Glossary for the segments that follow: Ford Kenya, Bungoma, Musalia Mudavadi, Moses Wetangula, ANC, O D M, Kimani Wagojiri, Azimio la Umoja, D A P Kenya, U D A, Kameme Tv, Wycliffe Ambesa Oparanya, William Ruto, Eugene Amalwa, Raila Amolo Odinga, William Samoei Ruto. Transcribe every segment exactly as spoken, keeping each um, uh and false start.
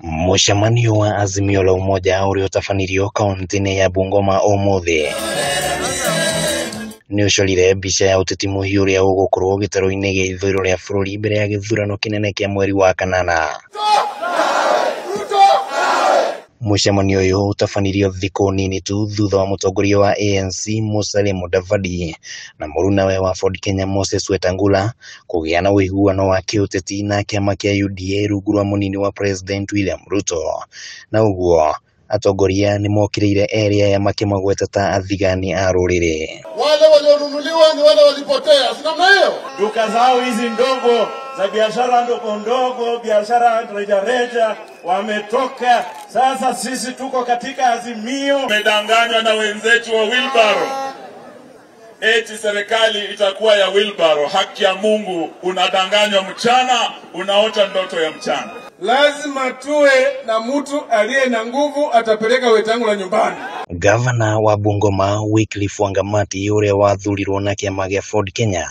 Mushamanio wa Azimio la Umoja uriotafaniriyo kauntine ya Bungoma umuthi ni ucolire mbica ya uteti muhiu uria ugukorwo gitaroini gia ithuriro ria bururi mbere ya githurano kinene kia mweri wa kanana. Mushamanio uyu utafanirio thiku nini tu thutha wa mutongoria wa A N C Musalia Mudavadi na murunawe wa Ford Kenya Moses Wetangula kugiana uiguano wa kiuteti na kiama kia U D A rungu rwa munini wa President William Ruto, na uguo atongoria ni mokireire area ya makimagweta ta athigani a rurire. Wale walionunuliwa ni wale walipotea, si namna hiyo? Duka zao hizi ndogo za biashara ndogo ndogo, biashara rejareja wametoka. Sasa sisi tuko katika Azimio. Tumedanganywa na wenzetu wa Wilbaro. Eti serikali itakuwa ya Wilbaro. Haki ya Mungu, unadanganywa mchana, unaota ndoto ya mchana. Lazima tuwe na mtu aliye na nguvu atapeleka Wetangula nyumbani. Governor wa Bungoma Wycliffe Oparanya ure wathurirwo na kiama gia Ford Kenya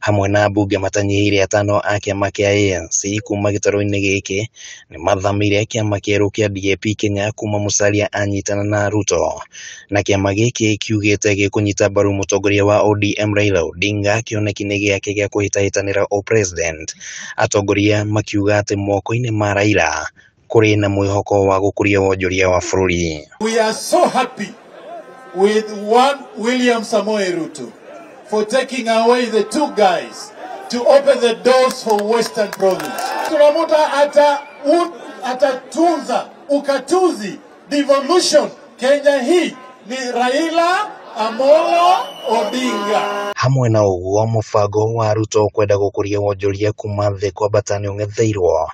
hamwe na bunge matanyiire atano a kiama kia A N C kuma gitaroini giki ni mathamire kiama kieru kia D A P Kenya kuma Musalia anyitana na Ruto, na kiama giki kiugite gikunyita baru mutongoria wa O D M Railo Odinga kionekine giake gia kuhitahitanira o president. Atongoria makiuga ati mokoini ma Raila kuri na mwihoko wa gukuria wonjoria wa bururi. We are so happy with one William Samoei Ruto for taking away the two guys to open the doors for Western Province. Tunamuta ata un, atatunza ukatuzi devolution Kenya hii ni Raila Amolo Odinga. Hamwe na uguo mufago wa Ruto kwenda gukuria wonjoria kuma the kwa batani ungetheirwo.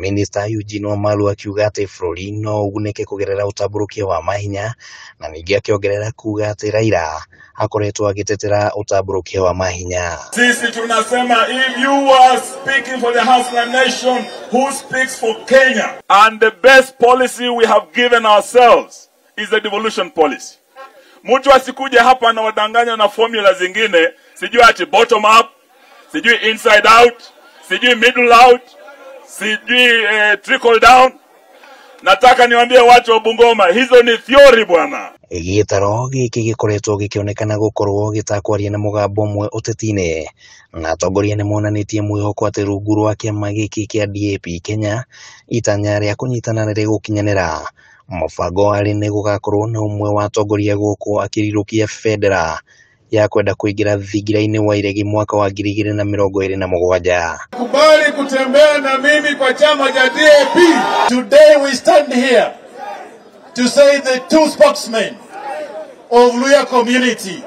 Minister Eugene Amalwa akiuga ati bururi no uguneke kugerera utamburukia wa mahinya, na ningi akiongerera kuuga ati Raila akoretwo agitetera utamburukia wa mahinya. Sisi tunasema if you are speaking for the hustler nation who speaks for Kenya, and the best policy we have given ourselves is the devolution policy. Mtu asikuje hapa na wadanganya na formula zingine, sijui ati bottom up, sijui inside out, sijui middle out, sijui eh, trickle down. Nataka niwaambie watu wa Bungoma, hizo ni theory bwana. Gitaro giki gikoretwo gikionekana gukorwo gitakwaria na mugambo mwe utetine, na atongoria ni monanitie mwihoko ati rungu rwa kiama giki kia D A P Kenya itanya ria kunyitana na rigukinyanira. Mufago ali ni gugakorwo na umwe wa atongoria guku akirirukia federa ya kwenda kuingira thigiraini wa iregi mwaka wa girigire na mirongo iri na mugwanja. Kubali kutembea na mimi kwa chama cha D A P. Today we stand here to say the two spokesmen of Luya community.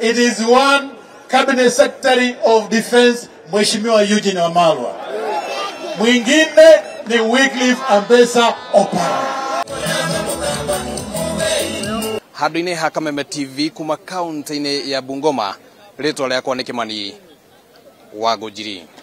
It is one cabinet secretary of defense Mheshimiwa Eugene Amalwa. Mwingine ni Wycliffe Ambesa Oparanya. Haduine ha Kameme T V kuma kaunti ya Bungoma, leto la yakwa ni Kimani Wagojiri.